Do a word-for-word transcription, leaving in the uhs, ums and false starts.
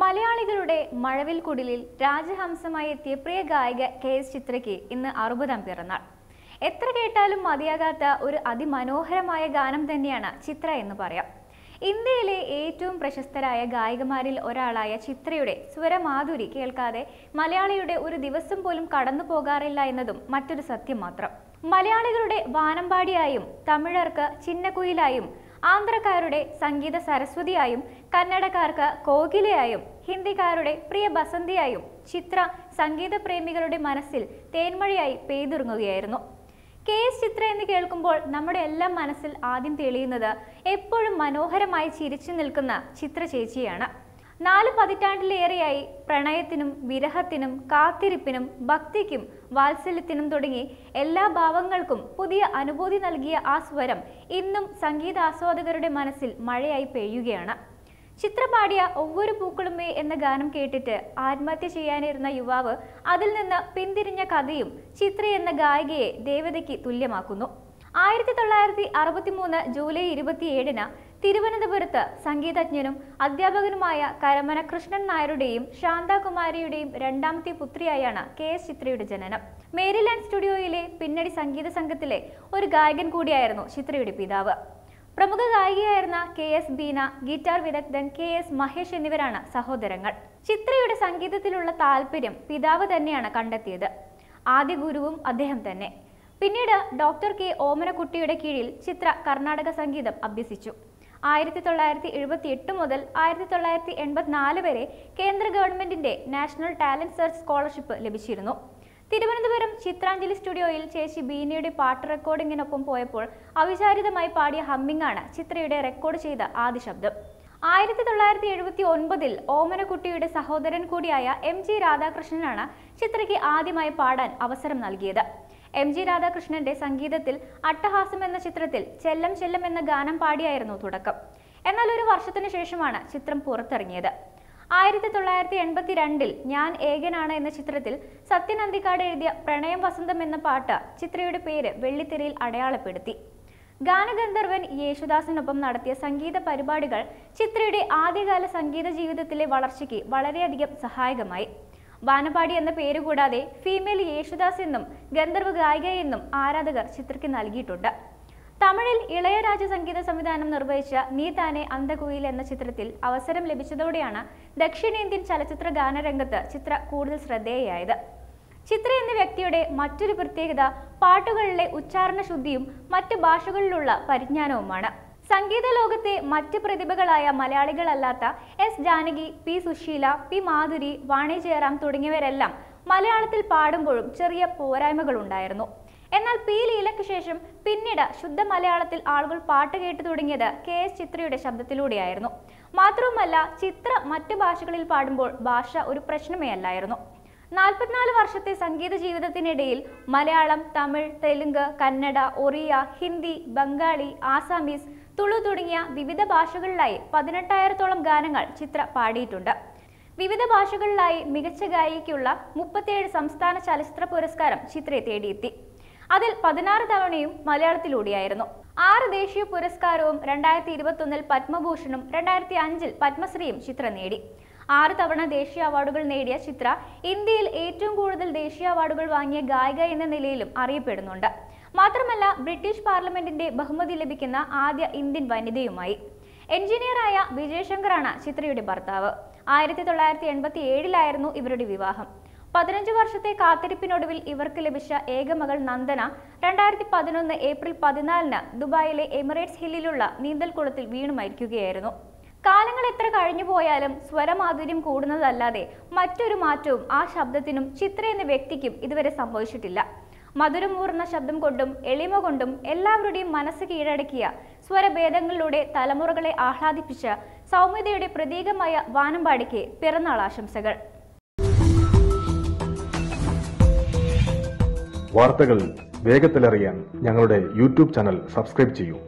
മലയാളികളുടെ മഴവിൽ കുടിലിൽ രാജഹംസമായി എത്തിയ പ്രിയ ഗായിക കെ എസ് ചിത്രയ്ക്ക് ഇന്ന് അറുപതാം പിറന്നാൾ. എത്ര കേട്ടാലും മതിയാകാത്ത ഒരു അതിമനോഹരമായ ഗാനം തന്നെയാണ് ചിത്ര എന്ന് പറയാം. ഇന്ത്യയിലെ ഏറ്റവും പ്രശസ്തരായ ഗായികമാരിൽ ഒരാളായ ചിത്രയുടെ സ്വരമാധുരി കേൾക്കാതെ മലയാളിയുടെ ഒരു ദിവസം പോലും കടന്നു പോകാറില്ല എന്നതും മറ്റൊരു സത്യം മാത്രം. മലയാളികളുടെ വാനമ്പാടിയായും തമിഴർക്ക് ചിന്നക്കുയിലായും ആന്ധ്രക്കാരുടെ സംഗീത സരസ്വതിയായും കന്നഡക്കാർക്ക് കോകിലയായും ഹിന്ദിക്കാരുടെ പ്രിയ ബസന്തിയായും ചിത്ര സംഗീത പ്രേമികളുടെ മനസ്സിൽ തേന്മഴയായി പെയ്തിറങ്ങുകയായിരുന്നു. കെ എസ് ചിത്ര എന്ന് കേൾക്കുമ്പോൾ നമ്മുടെ എല്ലാം മനസ്സിൽ ആദ്യം തെളിയുന്നത് എപ്പോഴും മനോഹരമായി ചിരിച്ചു നിൽക്കുന്ന ചിത്ര ചേച്ചിയാണ്. നാല് പതിറ്റാണ്ടിലേറെയായി പ്രണയത്തിനും വിരഹത്തിനും കാത്തിരിപ്പിനും ഭക്തിക്കും വാത്സല്യത്തിനും തുടങ്ങി എല്ലാ ഭാവങ്ങൾക്കും പുതിയ അനുഭൂതി നൽകിയ ആ സ്വരം ഇന്നും സംഗീതാസ്വാദകരുടെ മനസ്സിൽ മഴയായി പെയ്യുകയാണ്. ചിത്ര പാടിയ ഒവ്വൊരു പൂക്കളുമേ എന്ന ഗാനം കേട്ടിട്ട് ആത്മഹത്യ ചെയ്യാനിരുന്ന യുവാവ് അതിൽ നിന്ന് പിന്തിരിഞ്ഞ കഥയും ചിത്ര എന്ന ഗായികയെ ദേവതയ്ക്ക് തുല്യമാക്കുന്നു. ആയിരത്തി തൊള്ളായിരത്തി അറുപത്തി മൂന്ന് ജൂലൈ ഇരുപത്തിയേഴിന് തിരുവനന്തപുരത്ത് സംഗീതജ്ഞനും അധ്യാപകനുമായ കരമന കൃഷ്ണൻ നായരുടെയും ശാന്താകുമാരിയുടെയും രണ്ടാമത്തെ പുത്രിയായാണ് കെ എസ് ചിത്രയുടെ ജനനം. മേരിലാൻഡ് സ്റ്റുഡിയോയിലെ പിന്നണി സംഗീത സംഘത്തിലെ ഒരു ഗായകൻ കൂടിയായിരുന്നു ചിത്രയുടെ പിതാവ്. പ്രമുഖ ഗായികയായിരുന്ന കെ എസ് ബീന, ഗിറ്റാർ വിദഗ്ധൻ കെ എസ് മഹേഷ് എന്നിവരാണ് സഹോദരങ്ങൾ. ചിത്രയുടെ സംഗീതത്തിലുള്ള താല്പര്യം പിതാവ് തന്നെയാണ് കണ്ടെത്തിയത്. ആദ്യ ഗുരുവും അദ്ദേഹം തന്നെ. പിന്നീട് ഡോക്ടർ കെ ഓമനക്കുട്ടിയുടെ കീഴിൽ ചിത്ര കർണാടക സംഗീതം അഭ്യസിച്ചു. ആയിരത്തി തൊള്ളായിരത്തി എഴുപത്തി എട്ട് മുതൽ ആയിരത്തി തൊള്ളായിരത്തി എൺപത്തിനാല് വരെ കേന്ദ്ര ഗവൺമെന്റിന്റെ നാഷണൽ ടാലന്റ് സെർച്ച് സ്കോളർഷിപ്പ് ലഭിച്ചിരുന്നു. തിരുവനന്തപുരം ചിത്രാഞ്ജലി സ്റ്റുഡിയോയിൽ ചേച്ചി ബീനയുടെ പാട്ട് റെക്കോർഡിങ്ങിനൊപ്പം പോയപ്പോൾ അവിചാരിതമായി പാടിയ ഹമ്മിംഗ് ആണ് ചിത്രയുടെ റെക്കോർഡ് ചെയ്ത ആദ്യ ശബ്ദം. ആയിരത്തി തൊള്ളായിരത്തി എഴുപത്തി ഒൻപതിൽ ഓമനക്കുട്ടിയുടെ സഹോദരൻ കൂടിയായ എം ജി രാധാകൃഷ്ണനാണ് ചിത്രയ്ക്ക് ആദ്യമായി പാടാൻ അവസരം നൽകിയത്. എം ജി രാധാകൃഷ്ണന്റെ സംഗീതത്തിൽ അട്ടഹാസം എന്ന ചിത്രത്തിൽ ചെല്ലം ചെല്ലം എന്ന ഗാനം പാടിയായിരുന്നു തുടക്കം. എന്നാൽ ഒരു വർഷത്തിനു ശേഷമാണ് ചിത്രം പുറത്തിറങ്ങിയത്. ആയിരത്തി തൊള്ളായിരത്തി എൺപത്തി രണ്ടിൽ ഞാൻ ഏകനാണ് എന്ന ചിത്രത്തിൽ സത്യൻ അന്തിക്കാട് എഴുതിയ പ്രണയം വസന്തം എന്ന പാട്ട് ചിത്രയുടെ പേര് വെള്ളിത്തിരയിൽ അടയാളപ്പെടുത്തി. ഗാനഗന്ധർവൻ യേശുദാസിനൊപ്പം നടത്തിയ സംഗീത പരിപാടികൾ ചിത്രയുടെ ആദ്യകാല സംഗീത ജീവിതത്തിലെ വളർച്ചയ്ക്ക് വളരെയധികം സഹായകമായി. വാനപാടി എന്ന പേരുകൂടാതെ ഫീമെയിൽ യേശുദാസ് എന്നും ഗന്ധർവ ഗായിക എന്നും ആരാധകർ ചിത്രയ്ക്ക് നൽകിയിട്ടുണ്ട്. തമിഴിൽ ഇളയരാജ സംഗീത സംവിധാനം നിർവഹിച്ച നീ താനെ അന്തകുയിൽ എന്ന ചിത്രത്തിൽ അവസരം ലഭിച്ചതോടെയാണ് ദക്ഷിണേന്ത്യൻ ചലച്ചിത്ര ഗാനരംഗത്ത് ചിത്ര കൂടുതൽ ശ്രദ്ധേയയായത്. ചിത്ര എന്ന വ്യക്തിയുടെ മറ്റൊരു പ്രത്യേകത പാട്ടുകളിലെ ഉച്ചാരണ ശുദ്ധിയും മറ്റ് ഭാഷകളിലുള്ള പരിജ്ഞാനവുമാണ്. സംഗീത ലോകത്തെ മറ്റ് പ്രതിഭകളായ മലയാളികളല്ലാത്ത S Janaki, P Susheela, P Madhuri, Vani Jayaram തുടങ്ങിയവരെല്ലാം മലയാളത്തിൽ പാടുമ്പോഴും ചെറിയ പോരായ്മകളുണ്ടായിരുന്നു. എന്നാൽ പി ലീലയ്ക്ക് ശേഷം പിന്നീട് ശുദ്ധ മലയാളത്തിൽ ആളുകൾ പാട്ട് കേട്ടു തുടങ്ങിയത് കെ എസ് ചിത്രയുടെ ശബ്ദത്തിലൂടെയായിരുന്നു. മാത്രവുമല്ല, ചിത്ര മറ്റ് ഭാഷകളിൽ പാടുമ്പോൾ ഭാഷ ഒരു പ്രശ്നമേ അല്ലായിരുന്നു. നാൽപ്പത്തിനാല് വർഷത്തെ സംഗീത ജീവിതത്തിനിടയിൽ മലയാളം, തമിഴ്, തെലുങ്ക്, കന്നഡ, ഒറിയ, ഹിന്ദി, ബംഗാളി, ആസാമീസ്, തുളു തുടങ്ങിയ വിവിധ ഭാഷകളിലായി പതിനെട്ടായിരത്തോളം ഗാനങ്ങൾ ചിത്ര പാടിയിട്ടുണ്ട്. വിവിധ ഭാഷകളിലായി മികച്ച ഗായികയ്ക്കുള്ള മുപ്പത്തിയേഴ് സംസ്ഥാന ചലച്ചിത്ര പുരസ്കാരം ചിത്രയെ തേടിയെത്തി. അതിൽ പതിനാറ് തവണയും മലയാളത്തിലൂടെയായിരുന്നു. ആറ് ദേശീയ പുരസ്കാരവും രണ്ടായിരത്തി ഇരുപത്തി ഒന്നിൽ പത്മഭൂഷണും രണ്ടായിരത്തി അഞ്ചിൽ പത്മശ്രീയും ചിത്ര നേടി. ആറ് തവണ ദേശീയ അവാർഡുകൾ നേടിയ ചിത്ര ഇന്ത്യയിൽ ഏറ്റവും കൂടുതൽ ദേശീയ അവാർഡുകൾ വാങ്ങിയ ഗായിക എന്ന നിലയിലും അറിയപ്പെടുന്നുണ്ട്. മാത്രമല്ല, ബ്രിട്ടീഷ് പാർലമെന്റിന്റെ ബഹുമതി ലഭിക്കുന്ന ആദ്യ ഇന്ത്യൻ വനിതയുമായി. എഞ്ചിനീയറായ വിജയശങ്കറാണ് ചിത്രയുടെ ഭർത്താവ്. ആയിരത്തി തൊള്ളായിരത്തി എൺപത്തി ഏഴിലായിരുന്നു ഇവരുടെ വിവാഹം. പതിനഞ്ച് വർഷത്തെ കാത്തിരിപ്പിനൊടുവിൽ ഇവർക്ക് ലഭിച്ച ഏക മകൾ നന്ദന രണ്ടായിരത്തി പതിനൊന്ന് ഏപ്രിൽ പതിനാലിന് ദുബായിലെ എമിറേറ്റ്സ് ഹില്ലിലുള്ള നീന്തൽക്കുളത്തിൽ വീണു മരിക്കുകയായിരുന്നു. കാലങ്ങൾ എത്ര കഴിഞ്ഞു പോയാലും സ്വരമാധുര്യം കൂടുന്നതല്ലാതെ മറ്റൊരു മാറ്റവും ആ ശബ്ദത്തിനും ചിത്ര എന്ന വ്യക്തിക്കും ഇതുവരെ സംഭവിച്ചിട്ടില്ല. മധുരമൂർന്ന ശബ്ദം കൊണ്ടും എളിമ കൊണ്ടും എല്ലാവരുടെയും മനസ്സ് കീഴടക്കിയ, സ്വരഭേദങ്ങളിലൂടെ തലമുറകളെ ആഹ്ലാദിപ്പിച്ച സൗമ്യതയുടെ പ്രതീകമായ വാനമ്പാടിക്ക് പിറന്നാൾ ആശംസകൾ. വാർത്തകൾ വേഗത്തിലറിയാൻ ഞങ്ങളുടെ യൂട്യൂബ് ചാനൽ സബ്സ്ക്രൈബ് ചെയ്യൂ.